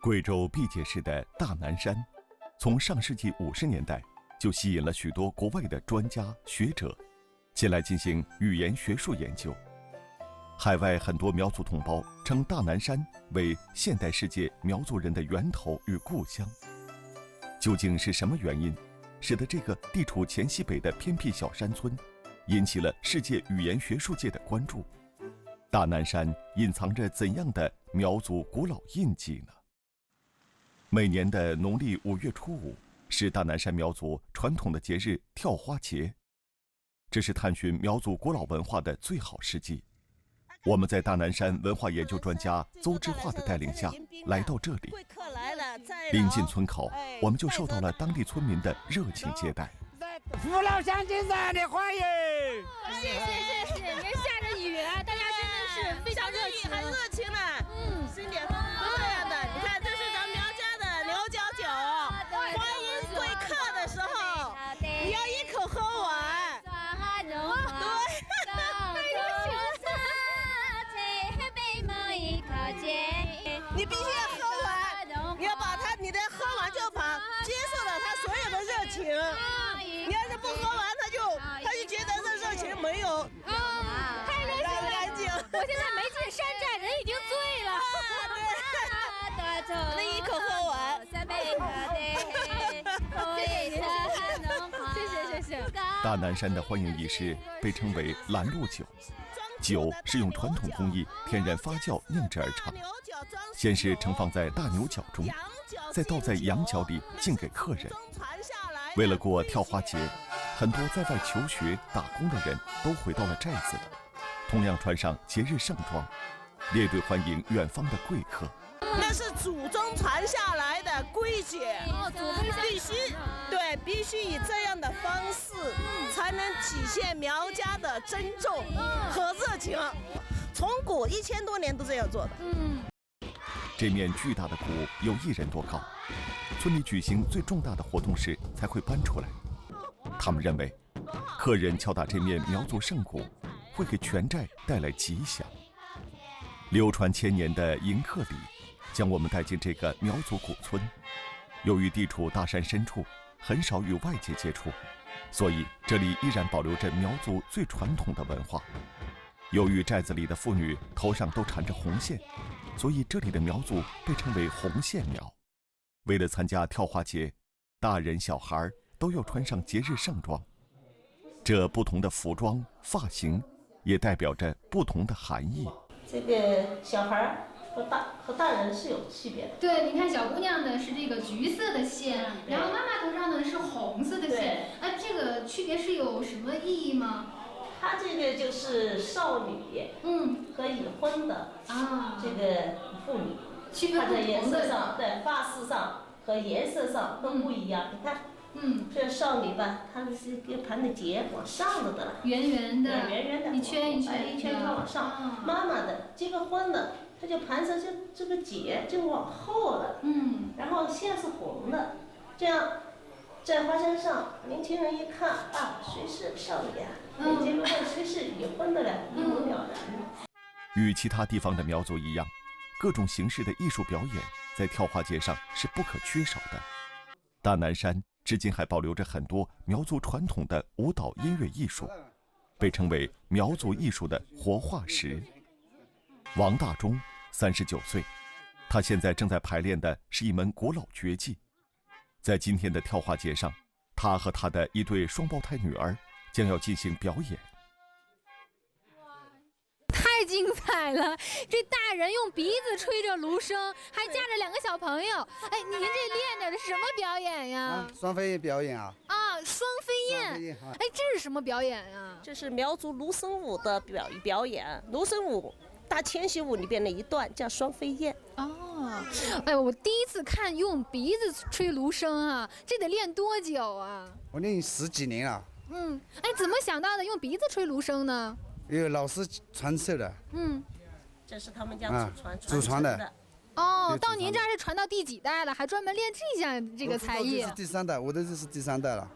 贵州毕节市的大南山，从上世纪50年代就吸引了许多国外的专家学者前来进行语言学术研究。海外很多苗族同胞称大南山为现代世界苗族人的源头与故乡。究竟是什么原因，使得这个地处黔西北的偏僻小山村引起了世界语言学术界的关注？大南山隐藏着怎样的苗族古老印记呢？每年的农历5月初5是大南山苗族传统的节日跳花节，这是探寻苗族古老文化的最好时机。我们在大南山文化研究专家邹之化的带领下来到这里。临近村口，我们就受到了当地村民的热情接待。父老乡亲热烈欢迎！谢谢！您下着雨啊，大家真的是非常热情，还热情呢。新年风这样的，你看这是咱们苗家的牛角酒，欢迎贵客的时候，你要一口喝完。对，你必须要喝完，你要把它你的喝完就把接受了他所有的热情。不喝完他就觉得这热情没有啊，太热情了，干净。我现在没进山寨，人已经醉了。那一口喝完。谢谢。大南山的欢迎仪式被称为拦路酒，酒是用传统工艺天然发酵酿制而成，先是盛放在大牛角中，再倒在羊角里敬给客人。为了过跳花节，很多在外求学打工的人都回到了寨子，同样穿上节日盛装，列队欢迎远方的贵客。那是祖宗传下来的规矩，必须以这样的方式才能体现苗家的尊重和热情。从古1000多年都这样做的。这面巨大的鼓有1人多高，村里举行最重大的活动时才会搬出来。他们认为，客人敲打这面苗族圣鼓，会给全寨带来吉祥。流传千年的迎客礼，将我们带进这个苗族古村。由于地处大山深处，很少与外界接触，所以这里依然保留着苗族最传统的文化。由于寨子里的妇女头上都缠着红线，所以这里的苗族被称为红线苗。为了参加跳花节，大人小孩都要穿上节日盛装。这不同的服装、发型也代表着不同的含义。这个小孩和大人是有区别的。对，你看小姑娘呢是这个橘色的线，然后妈妈头上呢是红色的线。那这个区别是有什么意义吗？她这个就是少女，和已婚的啊这个妇女。它在颜色上、在发饰上和颜色上都不一样。你看，这少女吧，她是跟盘的结往上的了，圆圆的，一圈一圈往上。妈妈的结个婚的，她就盘上就这个结就往后了。然后线是红的，这样在花山上，年轻人一看啊，谁是少女啊？结了婚谁是已婚的了？一目了然。与其他地方的苗族一样，各种形式的艺术表演在跳花节上是不可缺少的。大南山至今还保留着很多苗族传统的舞蹈音乐艺术，被称为苗族艺术的活化石。王大中39岁，他现在正在排练的是一门古老绝技。在今天的跳花节上，他和他的一对双胞胎女儿将要进行表演。太精彩了！这大人用鼻子吹着芦笙，还夹着2个小朋友。哎，您这练的是什么表演呀？双飞燕表演啊！双飞燕！哎，这是什么表演呀？这是苗族芦笙舞的表演。芦笙舞大迁徙舞里边的一段叫双飞燕。哎，我第一次看用鼻子吹芦笙啊，这得练多久啊？我练10几年了。哎，怎么想到的用鼻子吹芦笙呢？有老师传授的，这是他们家祖传的。到您这儿是传到第几代了？还专门练这项这个才艺？这是第3代，我的这是第3代了。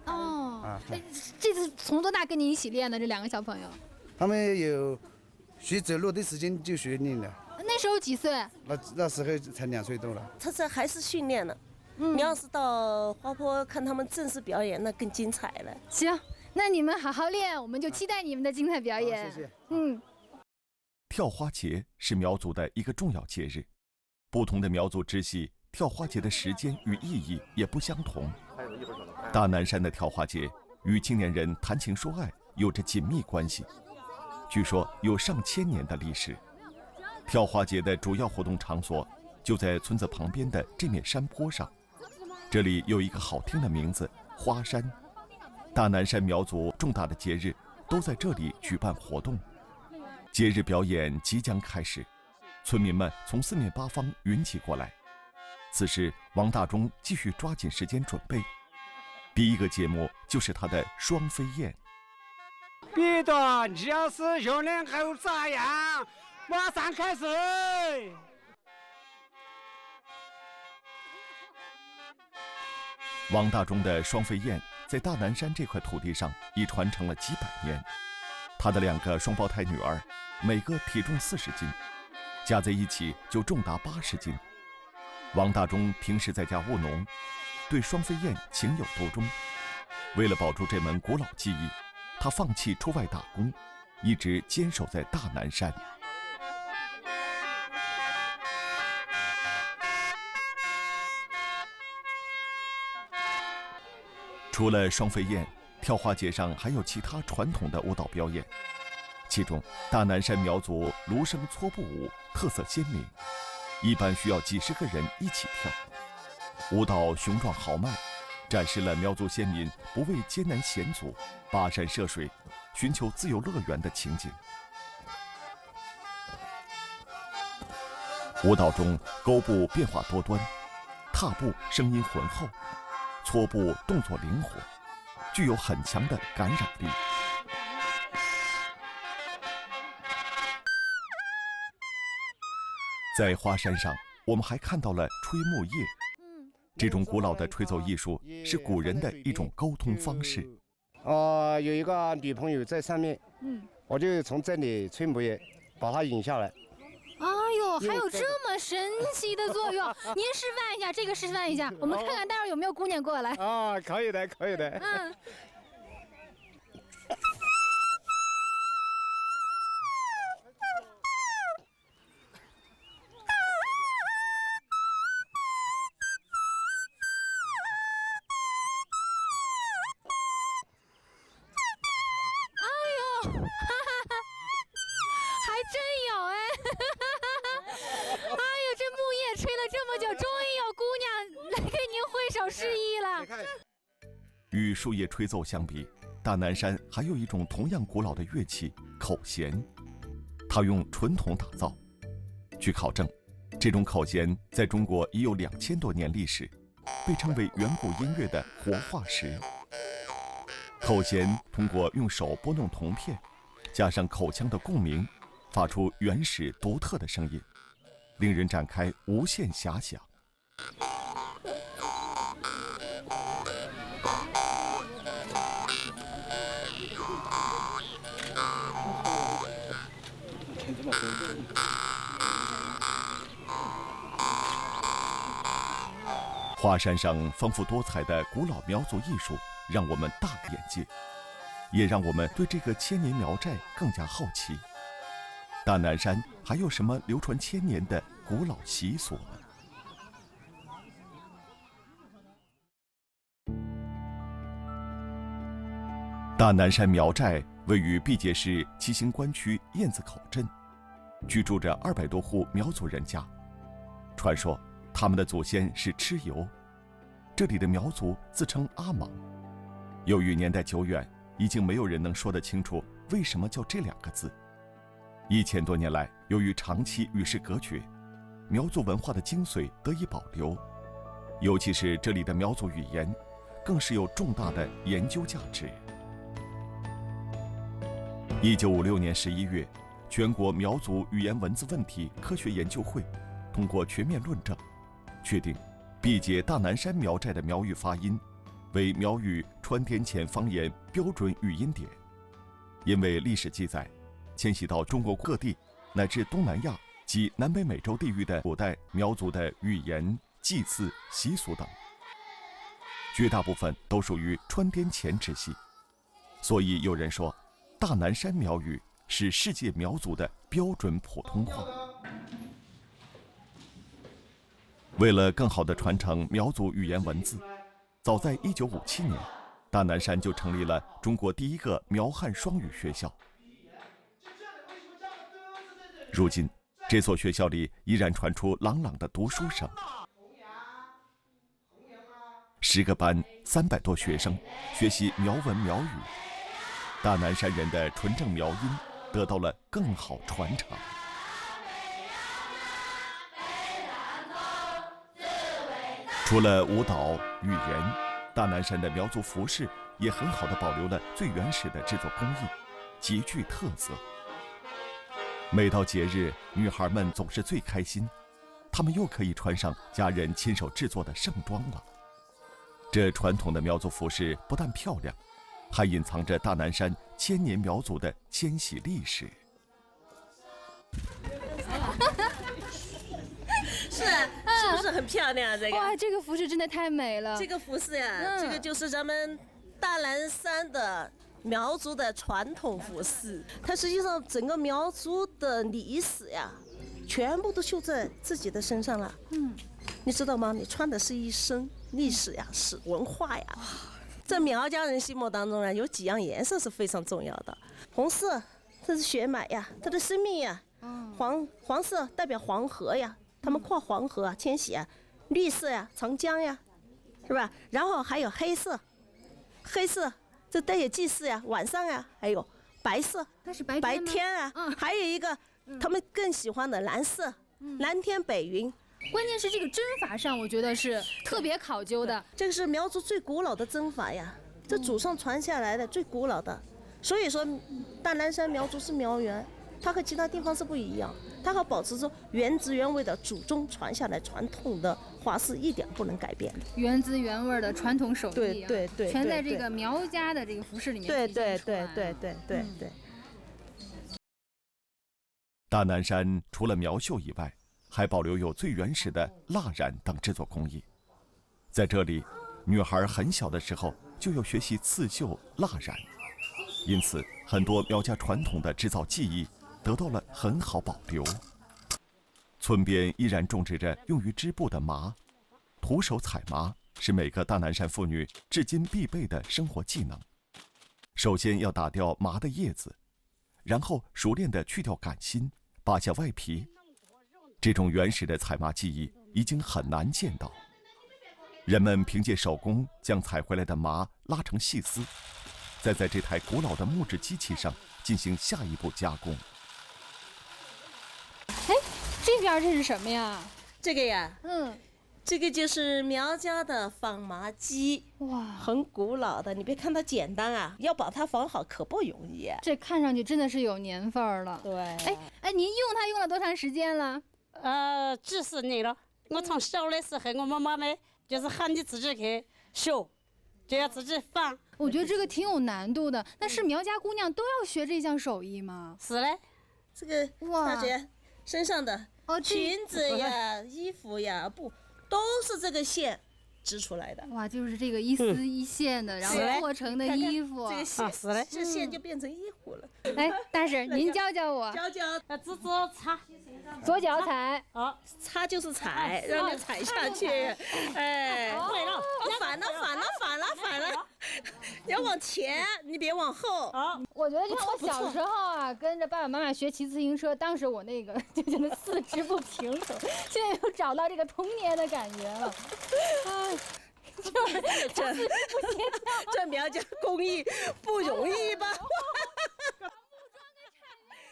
这是从多大跟你一起练的？这2个小朋友，他们有学走路的时间就学练的。那时候几岁？那时候才2岁多了。他这还是训练了。你要是到花坡看他们正式表演，那更精彩了。行，那你们好好练，我们就期待你们的精彩表演。谢谢。跳花节是苗族的一个重要节日，不同的苗族支系，跳花节的时间与意义也不相同。大南山的跳花节与青年人谈情说爱有着紧密关系，据说有上千年的历史。跳花节的主要活动场所就在村子旁边的这面山坡上，这里有一个好听的名字——花山。大南山苗族重大的节日都在这里举办活动。节日表演即将开始，村民们从4面8方云集过来。此时，王大中继续抓紧时间准备。第一个节目就是他的双飞燕。别的，你要是有人还有咋样？马上开始。王大中的双飞燕在大南山这块土地上已传承了几百年。他的2个双胞胎女儿，每个体重40斤，加在一起就重达80斤。王大中平时在家务农，对双飞燕情有独钟。为了保住这门古老技艺，他放弃出外打工，一直坚守在大南山。除了双飞燕，跳花节上还有其他传统的舞蹈表演，其中大南山苗族芦笙搓布舞特色鲜明，一般需要几10个人一起跳。舞蹈雄壮豪迈，展示了苗族先民不畏艰难险阻、跋山涉水寻求自由乐园的情景。舞蹈中勾步变化多端，踏步声音浑厚，搓步动作灵活，具有很强的感染力。在花山上，我们还看到了吹木叶，这种古老的吹奏艺术是古人的一种沟通方式。有一个女朋友在上面，我就从这里吹木叶，把她引下来。还有这么神奇的作用！您示范一下，这个示范一下，我们看看待会儿有没有姑娘过来。可以的，可以的。与树叶吹奏相比，大南山还有一种同样古老的乐器——口弦。它用纯铜打造。据考证，这种口弦在中国已有2000多年历史，被称为远古音乐的活化石。口弦通过用手拨弄铜片，加上口腔的共鸣，发出原始独特的声音，令人展开无限遐想。花山上丰富多彩的古老苗族艺术让我们大开眼界，也让我们对这个千年苗寨更加好奇。大南山还有什么流传千年的古老习俗呢？大南山苗寨位于毕节市七星关区燕子口镇，居住着200多户苗族人家。传说他们的祖先是蚩尤，这里的苗族自称阿莽。由于年代久远，已经没有人能说得清楚为什么叫这2个字。1000多年来，由于长期与世隔绝，苗族文化的精髓得以保留，尤其是这里的苗族语言，更是有重大的研究价值。1956年11月，全国苗族语言文字问题科学研究会通过全面论证，确定毕节大南山苗寨的苗语发音为苗语川滇黔方言标准语音点。因为历史记载，迁徙到中国各地乃至东南亚及南北美洲地域的古代苗族的语言、祭祀、习俗等，绝大部分都属于川滇黔之系。所以有人说，大南山苗语是世界苗族的标准普通话。为了更好地传承苗族语言文字，早在1957年，大南山就成立了中国第一个苗汉双语学校。如今，这所学校里依然传出朗朗的读书声。10个班，300多学生学习苗文苗语，大南山人的纯正苗音得到了更好传承。除了舞蹈、语言，大南山的苗族服饰也很好地保留了最原始的制作工艺，极具特色。每到节日，女孩们总是最开心，她们又可以穿上家人亲手制作的盛装了。这传统的苗族服饰不但漂亮，还隐藏着大南山千年苗族的迁徙历史。是不是很漂亮啊？这个哇，这个服饰真的太美了。这个服饰呀，这个就是咱们大南山的苗族的传统服饰，它实际上整个苗族的历史呀，全部都绣在自己的身上了。嗯，你知道吗？你穿的是一身历史呀，是文化呀。在苗家人心目当中呢，有几样颜色是非常重要的。红色，这是血脉呀，它的生命呀。黄色代表黄河呀，他们跨黄河啊，迁徙啊。绿色呀，长江呀，是吧？然后还有黑色。这带也祭祀呀，晚上呀，还有白色，那是白天啊，还有一个他们更喜欢的蓝色，蓝天白云。关键是这个针法上，我觉得是特别考究的。这个是苗族最古老的针法呀，这祖上传下来的最古老的。所以说，大南山苗族是苗园，它和其他地方是不一样，它还保持着原汁原味的祖宗传下来传统的花式，一点不能改变，原汁原味的传统手艺，对，全在这个苗家的这个服饰里面体现出来。对。大南山除了苗绣以外，还保留有最原始的蜡染等制作工艺。在这里，女孩很小的时候就要学习刺绣、蜡染，因此很多苗家传统的制造技艺得到了很好保留。村边依然种植着用于织布的麻，徒手采麻是每个大南山妇女至今必备的生活技能。首先要打掉麻的叶子，然后熟练地去掉杆芯，扒下外皮。这种原始的采麻技艺已经很难见到，人们凭借手工将采回来的麻拉成细丝，再在这台古老的木质机器上进行下一步加工。这边这是什么呀？这个呀，这个就是苗家的纺麻机。哇，很古老的，你别看它简单啊，要把它纺好可不容易。这看上去真的是有年份儿了。对。您用它用了多长时间了？40年了。我从小的时候，我妈妈们就是喊你自己去绣，就要自己纺。我觉得这个挺有难度的。那是苗家姑娘都要学这项手艺吗？是嘞。这个大姐身上的。裙子呀，衣服呀，布都是这个线织出来的。哇，就是这个一丝一线的，然后做成的衣服。看看这个线，这线就变成衣服了。大婶，您教教我。指着擦，左脚踩。擦就是踩，让你踩下去。会了，反了。你要往前，你别往后。我觉得就像我小时候啊，跟着爸爸妈妈学骑自行车，当时我那个就觉得四肢不平衡，现在又找到这个童年的感觉了。这苗家工艺不容易吧？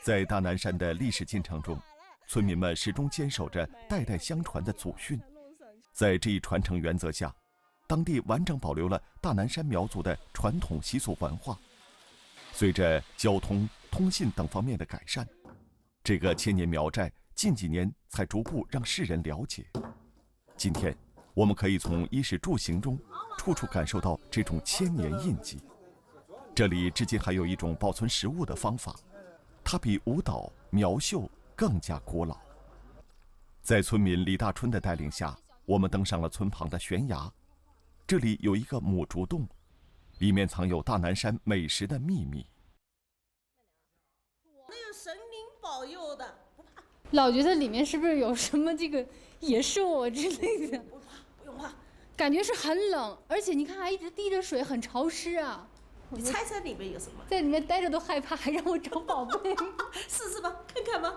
在大南山的历史进程中，村民们始终坚守着代代相传的祖训，在这一传承原则下，当地完整保留了大南山苗族的传统习俗文化。随着交通、通信等方面的改善，这个千年苗寨近几年才逐步让世人了解。今天，我们可以从衣食住行中处处感受到这种千年印记。这里至今还有一种保存食物的方法，它比舞蹈、苗绣更加古老。在村民李大春的带领下，我们登上了村旁的悬崖。这里有一个母竹洞，里面藏有大南山美食的秘密。那有神明保佑的，不怕。老觉得里面是不是有什么这个野兽啊之类的？不怕，不用怕。感觉是很冷，而且你看还一直滴着水，很潮湿啊。你猜猜里面有什么？在里面待着都害怕，还让我找宝贝，试试吧，看看吧。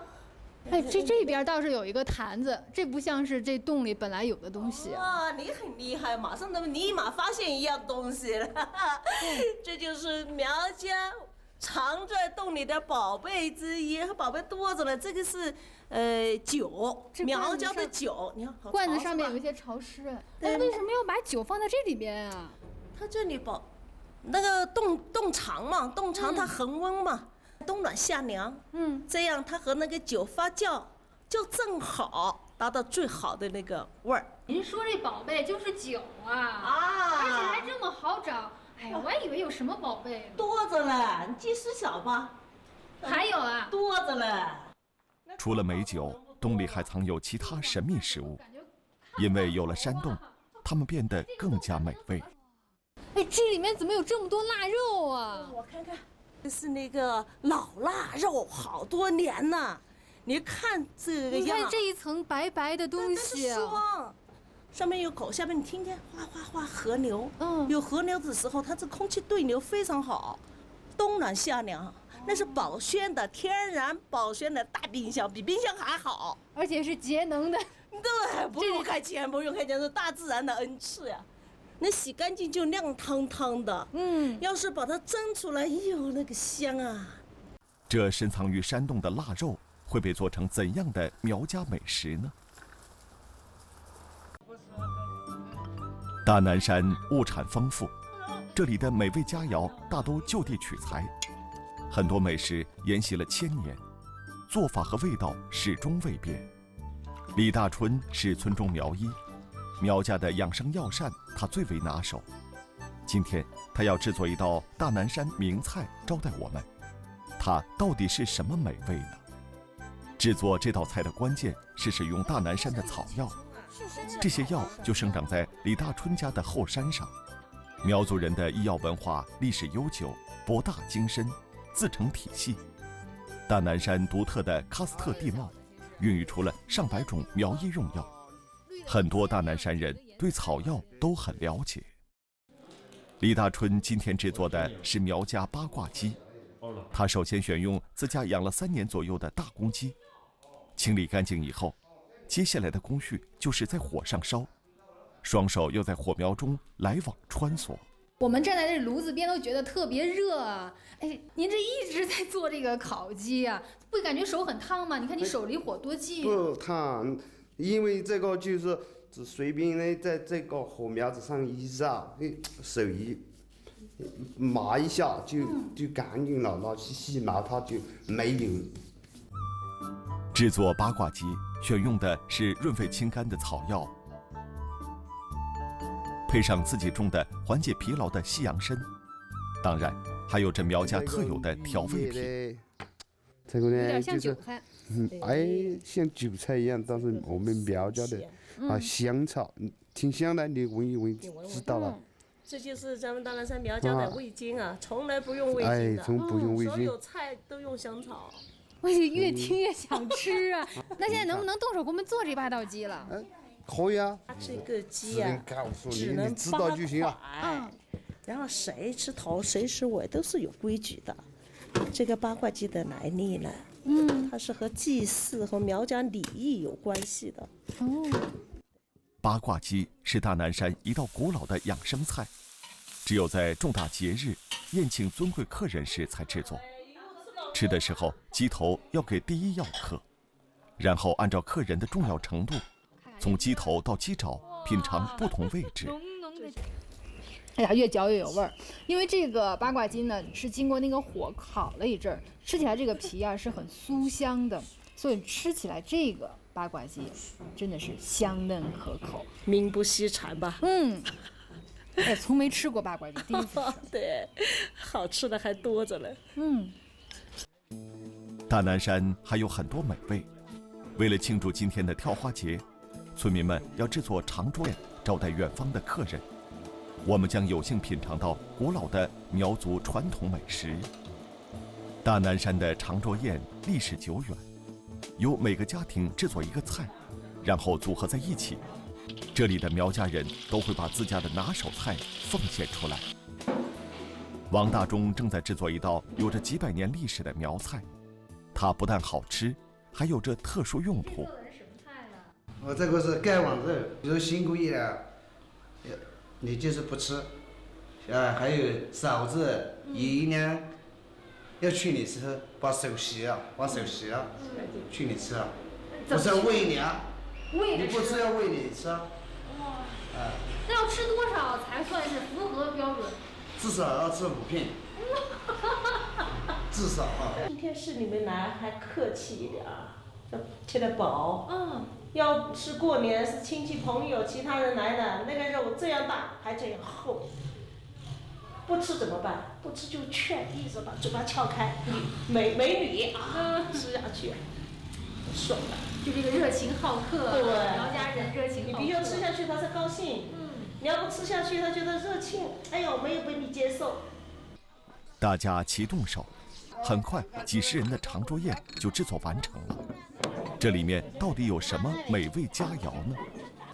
哎，这边倒是有一个坛子，这不像是这洞里本来有的东西。哇，你很厉害，马上能立马发现一样东西了。这就是苗家藏在洞里的宝贝之一，宝贝多着呢。这个是酒，苗家的酒，你看罐子上面有一些潮湿。那为什么要把酒放在这里边啊？它这里那个洞藏嘛，洞藏它恒温嘛。冬暖夏凉，这样它和那个酒发酵就正好达到最好的那个味儿。您说这宝贝就是酒啊，而且还这么好找。哎呀，我还以为有什么宝贝，多着了，你见识小吧。还有啊，多着了。除了美酒，洞里还藏有其他神秘食物，因为有了山洞，它们变得更加美味。哎，这里面怎么有这么多腊肉啊？我看看。这是那个老腊肉，好多年了。你看这个样，你看这一层白白的东西，那是霜。上面有狗，下面你听见哗哗哗河流。有河流的时候，它这空气对流非常好，冬暖夏凉，那是保鲜的，天然保鲜的大冰箱，比冰箱还好，而且是节能的。对，不用开钱，不用开钱，是大自然的恩赐呀。那洗干净就亮堂堂的，要是把它蒸出来，哟，那个香啊！这深藏于山洞的腊肉会被做成怎样的苗家美食呢？大南山物产丰富，这里的美味佳肴大都就地取材，很多美食沿袭了千年，做法和味道始终未变。李大春是村中苗医。苗家的养生药膳，他最为拿手。今天他要制作一道大南山名菜招待我们，它到底是什么美味呢？制作这道菜的关键是使用大南山的草药，这些药就生长在李大春家的后山上。苗族人的医药文化历史悠久，博大精深，自成体系。大南山独特的喀斯特地貌，孕育出了上百种苗医用药。很多大南山人对草药都很了解。李大春今天制作的是苗家八卦鸡，他首先选用自家养了3年左右的大公鸡，清理干净以后，接下来的工序就是在火上烧，双手又在火苗中来往穿梭。我们站在这炉子边都觉得特别热啊！哎，您这一直在做这个烤鸡啊，不感觉手很烫吗？你看你手离火多近。不烫。因为这个就是只随便呢，在这个火苗子上一绕，手一麻一下就干净了，拿去细麻它就没有。制作八卦鸡选用的是润肺清肝的草药，配上自己种的缓解疲劳的西洋参，当然还有这苗家特有的调味品。这个呢，有点像韭菜。像韭菜一样，但是我们苗家的香草挺香的，你闻一闻知道了。这就是咱们大南山苗家的味精啊，从来不用味精的，所有菜都用香草。我越听越想吃啊！那现在能不能动手给我们做这8道鸡了？可以啊。这个鸡啊，只能8块。然后谁吃头谁吃尾都是有规矩的。这个八卦鸡的来历呢？它是和祭祀和苗家礼仪有关系的。八卦鸡是大南山一道古老的养生菜，只有在重大节日宴请尊贵客人时才制作。吃的时候，鸡头要给第一要客，然后按照客人的重要程度，从鸡头到鸡爪品尝不同位置。哎呀，越嚼越有味儿，因为这个八卦鸡呢是经过那个火烤了一阵儿，吃起来这个皮啊是很酥香的，所以吃起来这个八卦鸡真的是香嫩可口，名不虚传吧？哎，从没吃过八卦鸡，第一次吃。对，好吃的还多着呢。大南山还有很多美味，为了庆祝今天的跳花节，村民们要制作长桌宴招待远方的客人。我们将有幸品尝到古老的苗族传统美食。大南山的长桌宴历史久远，由每个家庭制作一个菜，然后组合在一起。这里的苗家人都会把自家的拿手菜奉献出来。王大忠正在制作一道有着几百年历史的苗菜，它不但好吃，还有着特殊用途。我这个是盖碗肉，有新姑爷，你就是不吃，还有嫂子、姨娘，要去你吃，把手席啊，去你吃啊，不是喂你啊。你不吃要喂你吃啊！哇，那要吃多少才算是符合标准？至少要吃5片，至少啊。今天市里面来还客气一点啊，吃得饱。嗯，要是过年是亲戚朋友其他人来的，那个肉这样大还这样厚，不吃怎么办？不吃就劝，一直把嘴巴撬开，美女啊，吃下去。爽了，就这个热情好客，对，苗家人热情好客。你必须要吃下去，他才高兴。嗯，你要不吃下去，他觉得热情，哎呦，没有被你接受。大家齐动手，很快几十人的长桌宴就制作完成了。这里面到底有什么美味佳肴呢？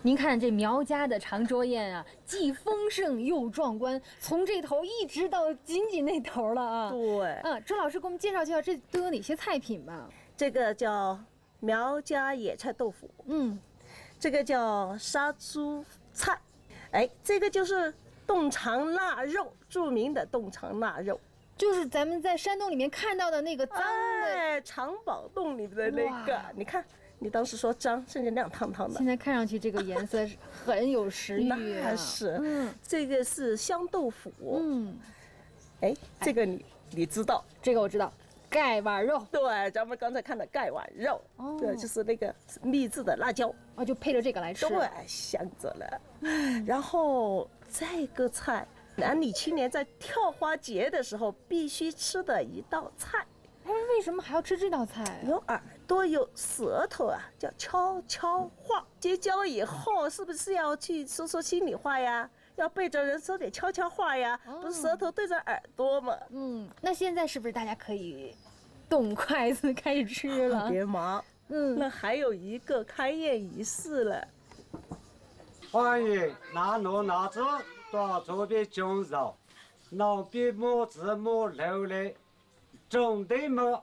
您看这苗家的长桌宴啊，既丰盛又壮观，从这头一直到仅那头了啊。对。周老师给我们介绍介绍，这都有哪些菜品吧？这个叫苗家野菜豆腐，这个叫杀猪菜，这个就是冻肠腊肉，著名的冻肠腊肉，就是咱们在山洞里面看到的那个脏的，藏宝洞里的那个，你看，你当时说脏，甚至亮堂堂的，现在看上去这个颜色很有食欲，那是，这个是香豆腐，这个你知道，这个我知道。盖碗肉，对，咱们刚才看的盖碗肉，对，就是那个秘制的辣椒，就配着这个来吃，对，香着了。然后这个菜，男女青年在跳花节的时候必须吃的一道菜。哎，为什么还要吃这道菜？有耳朵，有舌头啊，叫悄悄话。结交以后是不是要去说心里话呀？要背着人说点悄悄话呀，不是舌头对着耳朵吗？那现在是不是大家可以动筷子开始吃了？别忙，那还有一个开宴仪式了。欢迎男女拿着大左边胸手，老边摸子摸流泪，总得摸。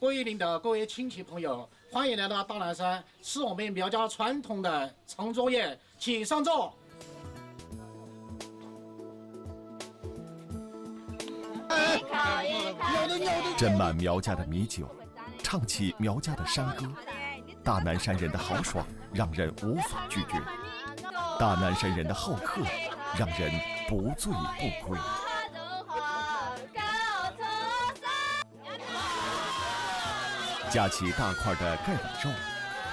各位领导，各位亲戚朋友，欢迎来到大南山，是我们苗家传统的长桌宴，请上座。斟满苗家的米酒，唱起苗家的山歌，大南山人的豪爽让人无法拒绝，大南山人的好客让人不醉不归。架起大块的盖碗肉，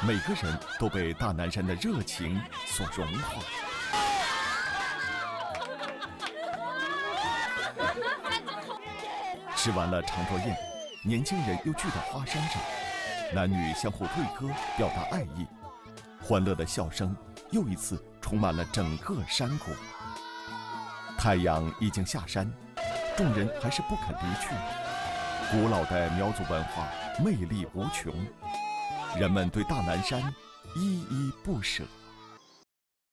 每个人都被大南山的热情所融化。吃完了长桌宴，年轻人又聚到花山上，男女相互对歌，表达爱意，欢乐的笑声又一次充满了整个山谷。太阳已经下山，众人还是不肯离去。古老的苗族文化魅力无穷，人们对大南山依依不舍。